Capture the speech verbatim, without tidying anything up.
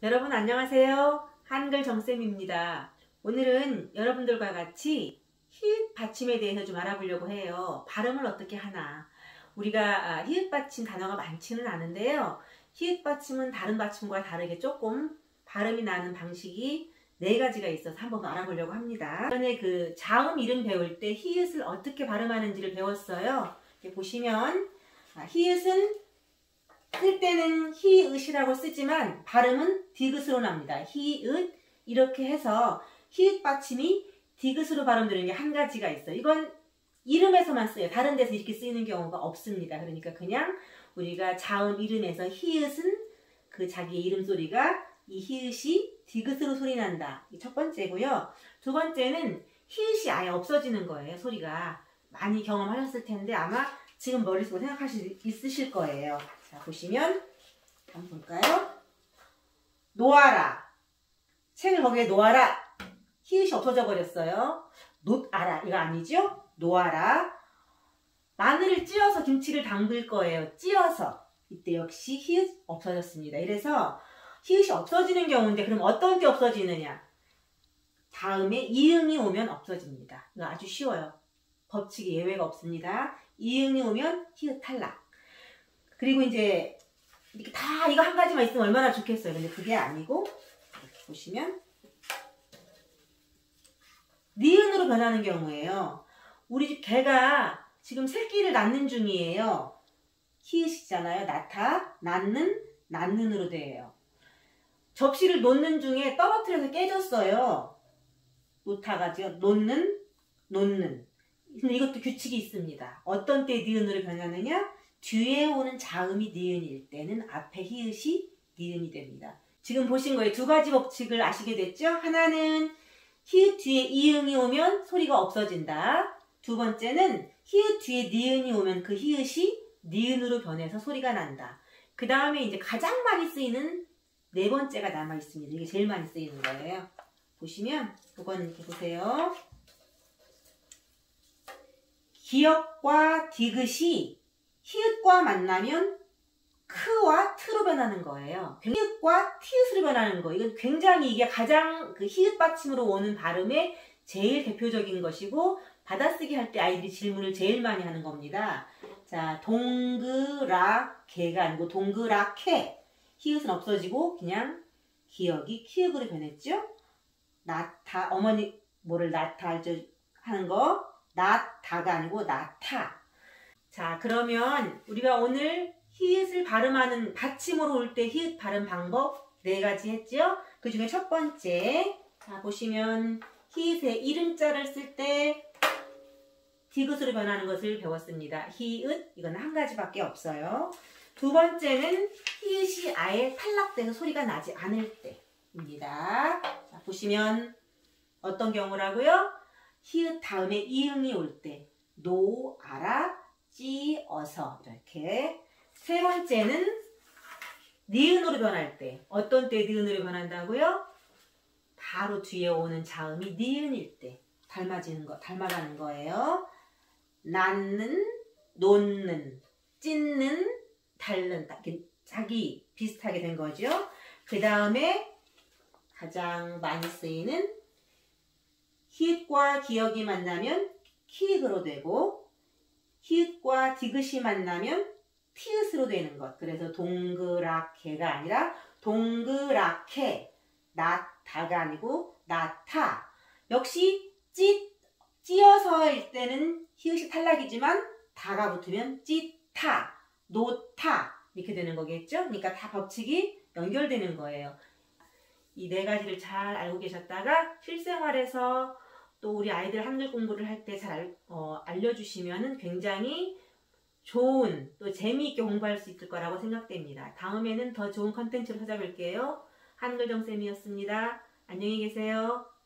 여러분 안녕하세요. 한글 정쌤입니다. 오늘은 여러분들과 같이 히읗 받침에 대해서 좀 알아보려고 해요. 발음을 어떻게 하나. 우리가 히읗 받침 단어가 많지는 않은데요. 히읗 받침은 다른 받침과 다르게 조금 발음이 나는 방식이 네 가지가 있어서 한번 알아보려고 합니다. 전에 그 자음 이름 배울 때 히읗을 어떻게 발음하는지를 배웠어요. 이렇게 보시면 히읗은 쓸 때는 히읗이라고 쓰지만 발음은 디귿으로 납니다. 히읗 이렇게 해서 히읗 받침이 디귿으로 발음되는 게 한 가지가 있어요. 이건 이름에서만 써요. 다른 데서 이렇게 쓰이는 경우가 없습니다. 그러니까 그냥 우리가 자음 이름에서 히읗은 그 자기의 이름 소리가 이 히읗이 디귿으로 소리 난다. 이 첫 번째고요. 두 번째는 히읗이 아예 없어지는 거예요. 소리가 많이 경험하셨을 텐데 아마 지금 머릿속으로 생각하실 수 있으실 거예요. 자, 보시면 한번 볼까요? 놓아라. 책을 거기에 놓아라. 히읗이 없어져 버렸어요. 놓아라. 이거 아니죠? 놓아라. 마늘을 찧어서 김치를 담글 거예요. 찧어서. 이때 역시 히읗 없어졌습니다. 이래서 히읗이 없어지는 경우인데 그럼 어떤 게 없어지느냐? 다음에 이응이 오면 없어집니다. 이거 아주 쉬워요. 법칙이 예외가 없습니다. 이응이 오면 히읗 탈락. 그리고 이제 이렇게 다 이거 한 가지만 있으면 얼마나 좋겠어요. 근데 그게 아니고 보시면 니은으로 변하는 경우에요. 우리 집 개가 지금 새끼를 낳는 중이에요. 히읗이잖아요. 낳다, 낳는, 낳는으로 돼요. 접시를 놓는 중에 떨어뜨려서 깨졌어요. 놓다가죠. 놓는, 놓는. 근데 이것도 규칙이 있습니다. 어떤 때 니은으로 변하느냐? 뒤에 오는 자음이 니은일 때는 앞에 히읗이 니은이 됩니다. 지금 보신 거에 두 가지 법칙을 아시게 됐죠? 하나는 히읗 뒤에 이응이 오면 소리가 없어진다. 두 번째는 히읗 뒤에 니은이 오면 그 히읗이 니은으로 변해서 소리가 난다. 그 다음에 이제 가장 많이 쓰이는 네 번째가 남아 있습니다. 이게 제일 많이 쓰이는 거예요. 보시면 이건 이렇게 보세요. 기역과 디귿이 히읗과 만나면 크와 트로 변하는 거예요. 히읗과 티읕으로 변하는 거. 이건 굉장히 이게 가장 그 히읗 받침으로 오는 발음의 제일 대표적인 것이고 받아쓰기 할 때 아이들이 질문을 제일 많이 하는 겁니다. 자, 동그랗게가 아니고 동그랗게. 히읗은 없어지고 그냥 기억이 키읔으로 변했죠. 나타, 어머니 뭐를 나타 하는 거. 나타가 아니고 나타. 자, 그러면 우리가 오늘 히읗을 발음하는 받침으로 올 때 히읗 발음 방법 네 가지 했죠? 그 중에 첫 번째, 자, 보시면 히읗의 이름자를 쓸 때 디귿으로 변하는 것을 배웠습니다. 히읗, 이건 한 가지밖에 없어요. 두 번째는 히읗이 아예 탈락돼서 소리가 나지 않을 때입니다. 자, 보시면 어떤 경우라고요? 히읗 다음에 이응이 올 때 노아라 찌어서 이렇게. 세 번째는 니은으로 변할 때. 어떤 때 니은으로 변한다고요? 바로 뒤에 오는 자음이 니은일 때 닮아지는 거, 닮아가는 거예요. 낳는, 놓는, 찢는, 닳는, 자기 비슷하게 된 거죠. 그 다음에 가장 많이 쓰이는 히읗과 기역이 만나면 키읔으로 되고 히읗과 디귿이 만나면 티읕으로 되는 것. 그래서 동그랗게가 아니라 동그랗게, 나타가 아니고 나타. 역시 찌, 찌어서일 때는 히읗이 탈락이지만 다가 붙으면 찌타, 노타 이렇게 되는 거겠죠. 그러니까 다 법칙이 연결되는 거예요. 이 네 가지를 잘 알고 계셨다가 실생활에서 또 우리 아이들 한글 공부를 할 때 잘 어, 알려주시면 굉장히 좋은 또 재미있게 공부할 수 있을 거라고 생각됩니다. 다음에는 더 좋은 컨텐츠로 찾아뵐게요. 한글정쌤이었습니다. 안녕히 계세요.